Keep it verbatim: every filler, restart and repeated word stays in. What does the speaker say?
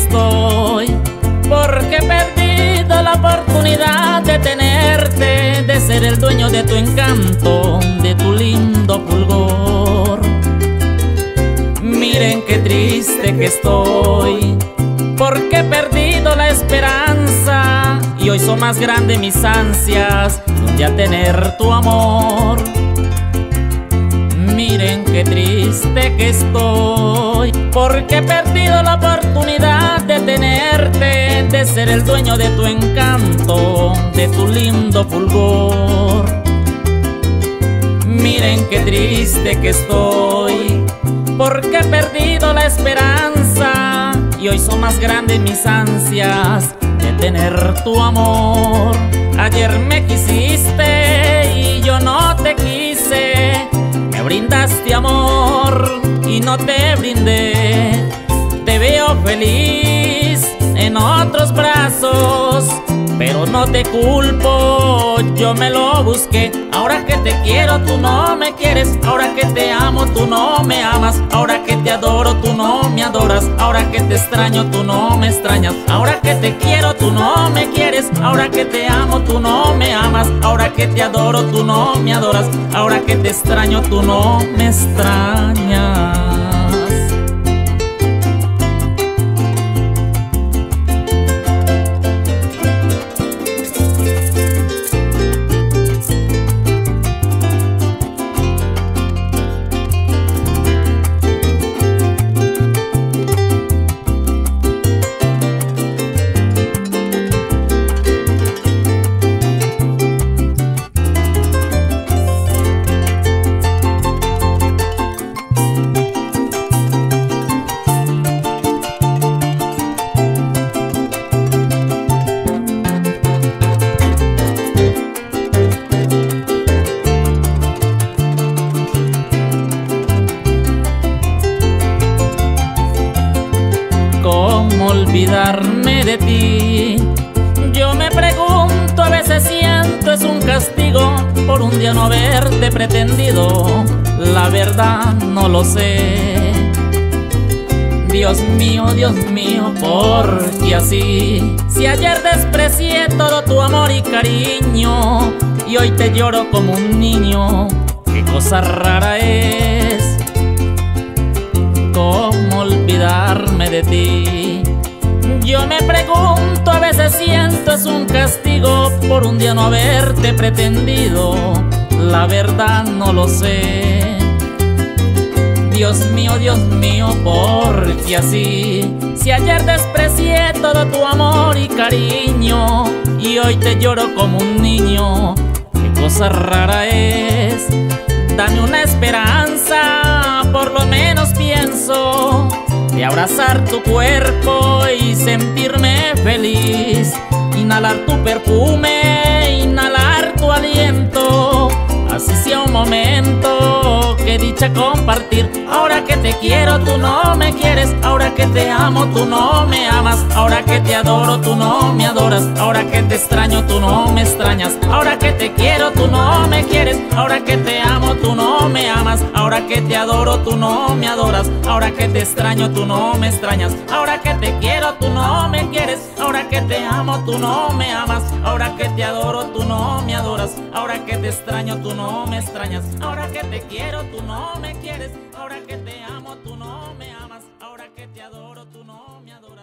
estoy, porque he perdido la oportunidad de tenerte, de ser el dueño de tu encanto, de tu lindo fulgor. Miren qué triste que estoy, porque he perdido la esperanza, y hoy son más grandes mis ansias de tener tu amor. Miren qué triste que estoy, porque he perdido la oportunidad de tenerte, de ser el dueño de tu encanto, de tu lindo fulgor. Miren qué triste que estoy, porque he perdido la esperanza, y hoy son más grandes mis ansias de tener tu amor. Ayer me quisiste y yo no te quise, me brindaste amor y no te brindé. Te veo feliz en otros brazos, pero no te culpo, yo me lo busqué. Ahora que te quiero tú no me quieres, ahora que te amo tú no me amas, ahora que te adoro tú no me adoras, ahora que te extraño tú no me extrañas, ahora que te quiero tú no me quieres, ahora que te amo tú no me amas, ahora que te adoro tú no me adoras, ahora que te extraño tú no me extrañas. Olvidarme de ti, yo me pregunto, a veces siento es un castigo por un día no haberte pretendido, la verdad no lo sé. Dios mío, Dios mío, porque así, si ayer desprecié todo tu amor y cariño, y hoy te lloro como un niño, qué cosa rara es. ¿Cómo olvidarme de ti? Yo me pregunto, a veces siento es un castigo por un día no haberte pretendido, la verdad no lo sé. Dios mío, Dios mío, porque así, si ayer desprecié todo tu amor y cariño, y hoy te lloro como un niño, qué cosa rara es. Dame una esperanza, por lo menos pienso, de abrazar tu cuerpo y sentirme feliz, inhalar tu perfume, inhalar tu aliento, así sea un momento, qué dicha compartir. Ahora que te quiero tú no me quieres, ahora que te amo tú no me amas, ahora que te adoro tú no me adoras, ahora que te extraño tú no me extrañas, ahora que te quiero tú no me quieres, ahora que te amo tú no me amas, ahora que te adoro tú no me adoras, ahora que te extraño tú no me extrañas, ahora que te quiero tú no me quieres, ahora que te amo tú no me amas, ahora que te adoro tú no me adoras, ahora que te extraño tú no me amas, no me extrañas, ahora que te quiero tú no me quieres, ahora que te amo tú no me amas, ahora que te adoro tú no me adoras.